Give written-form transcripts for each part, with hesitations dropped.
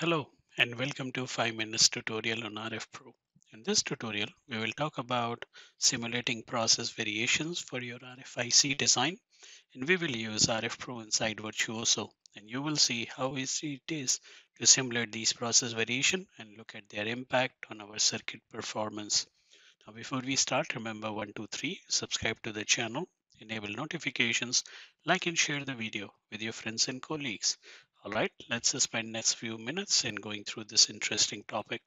Hello and welcome to 5 minutes tutorial on RFPro. In this tutorial, we will talk about simulating process variations for your RFIC design, and we will use RFPro inside Virtuoso, and you will see how easy it is to simulate these process variation and look at their impact on our circuit performance. Now, before we start, remember 1, 2, 3, subscribe to the channel, enable notifications, like and share the video with your friends and colleagues. All right, let's spend next few minutes in going through this interesting topic.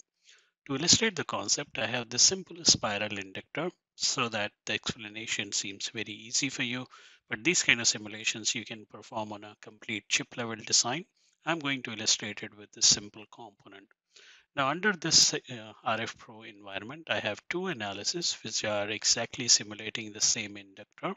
To illustrate the concept, I have this simple spiral inductor so that the explanation seems very easy for you, but these kind of simulations you can perform on a complete chip level design. I'm going to illustrate it with this simple component. Now, under this RFPro environment, I have two analyses which are exactly simulating the same inductor,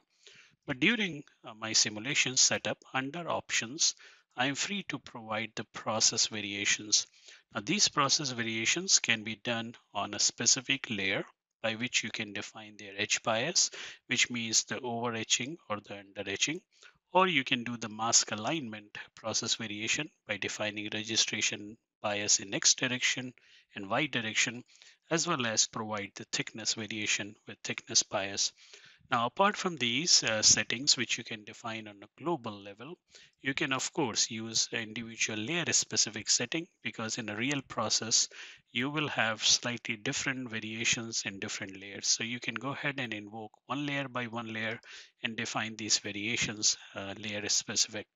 but during my simulation setup under options, I am free to provide the process variations. Now, these process variations can be done on a specific layer by which you can define their edge bias, which means the overetching or the underetching, or you can do the mask alignment process variation by defining registration bias in X direction and Y direction, as well as provide the thickness variation with thickness bias. Now, apart from these settings, which you can define on a global level, you can of course use an individual layer specific setting, because in a real process, you will have slightly different variations in different layers. So you can go ahead and invoke one layer by one layer and define these variations layer specific.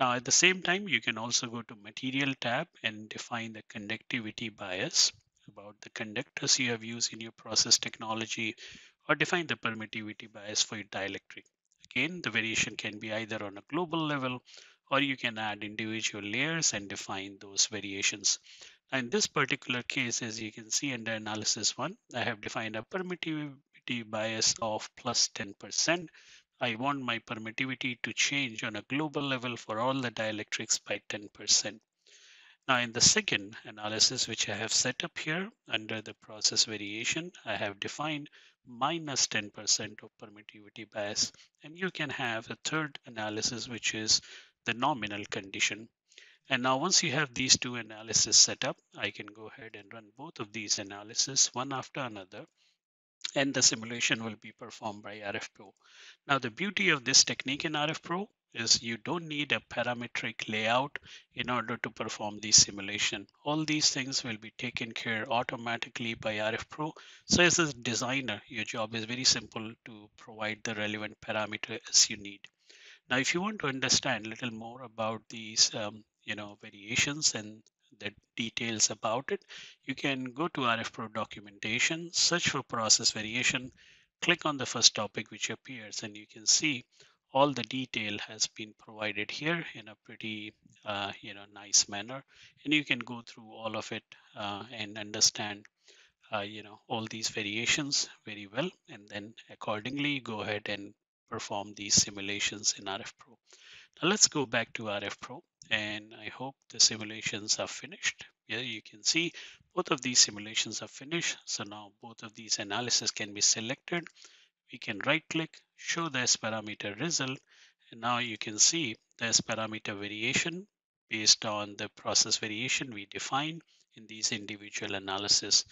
Now, at the same time, you can also go to Material tab and define the conductivity bias about the conductors you have used in your process technology, or define the permittivity bias for your dielectric. Again, the variation can be either on a global level, or you can add individual layers and define those variations. In this particular case, as you can see under analysis 1, I have defined a permittivity bias of plus 10%. I want my permittivity to change on a global level for all the dielectrics by 10%. Now, in the second analysis, which I have set up here under the process variation, I have defined minus 10% of permittivity bias, and you can have a third analysis, which is the nominal condition. And now, once you have these two analyses set up, I can go ahead and run both of these analyses one after another, and the simulation will be performed by RFPro. Now, the beauty of this technique in RFPro is you don't need a parametric layout in order to perform the simulation. All these things will be taken care automatically by RFPro. So as a designer, your job is very simple to provide the relevant parameters you need. Now, if you want to understand a little more about these variations and the details about it, you can go to RFPro documentation, search for process variation, click on the first topic which appears, and you can see all the detail has been provided here in a pretty nice manner, and you can go through all of it and understand all these variations very well, and then accordingly go ahead and perform these simulations in RFPro. Now, let's go back to RFPro, and I hope the simulations are finished. Here you can see both of these simulations are finished. So now both of these analyses can be selected. We can right click, show the S-parameter result, and now you can see the S-parameter variation based on the process variation we defined in these individual analysis.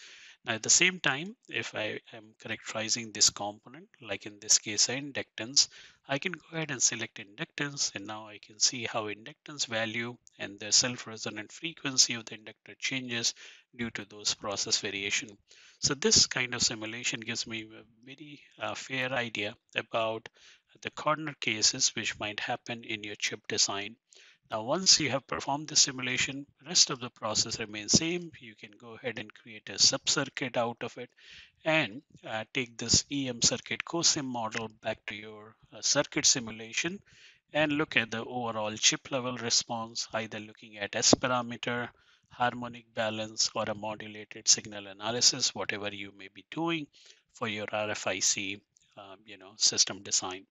Now, at the same time, if I am characterizing this component, like in this case inductance, I can go ahead and select inductance, and now I can see how inductance value and the self-resonant frequency of the inductor changes due to those process variation. So this kind of simulation gives me a very fair idea about the corner cases which might happen in your chip design. Now, once you have performed the simulation, rest of the process remains same. You can go ahead and create a sub-circuit out of it and take this EM circuit cosim model back to your circuit simulation and look at the overall chip level response, either looking at S-parameter, harmonic balance, or a modulated signal analysis, whatever you may be doing for your RFIC system design.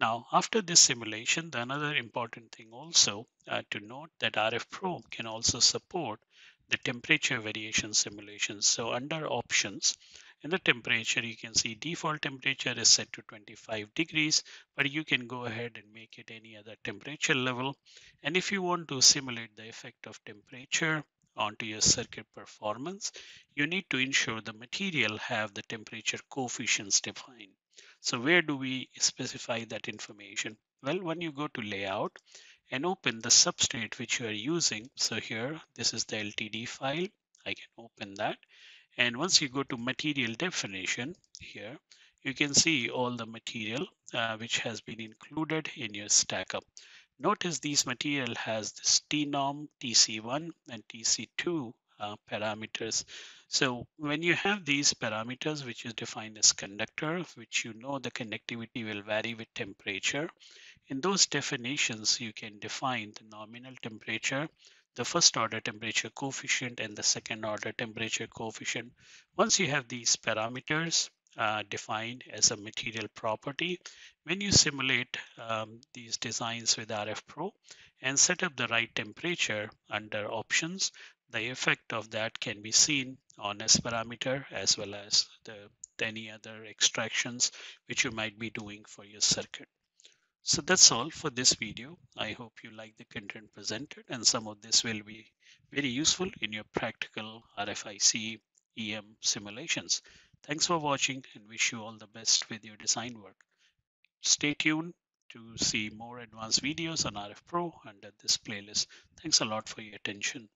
Now, after this simulation, the another important thing also to note that RFPro can also support the temperature variation simulations. So under options, in the temperature, you can see default temperature is set to 25 degrees, but you can go ahead and make it any other temperature level. And if you want to simulate the effect of temperature onto your circuit performance, you need to ensure the material have the temperature coefficients defined. So where do we specify that information? Well, when you go to layout and open the substrate which you are using, so here, this is the LTD file. I can open that. And once you go to material definition here, you can see all the material which has been included in your stack up. Notice these material has this TNOM, TC1 and TC2 parameters. So when you have these parameters, which is defined as conductor, which you know the conductivity will vary with temperature, in those definitions, you can define the nominal temperature, the first order temperature coefficient and the second order temperature coefficient. Once you have these parameters defined as a material property, when you simulate these designs with RFPro and set up the right temperature under options, the effect of that can be seen on S-parameter as well as any other extractions which you might be doing for your circuit. So that's all for this video. I hope you like the content presented and some of this will be very useful in your practical RFIC EM simulations. Thanks for watching and wish you all the best with your design work. Stay tuned to see more advanced videos on RFPro under this playlist. Thanks a lot for your attention.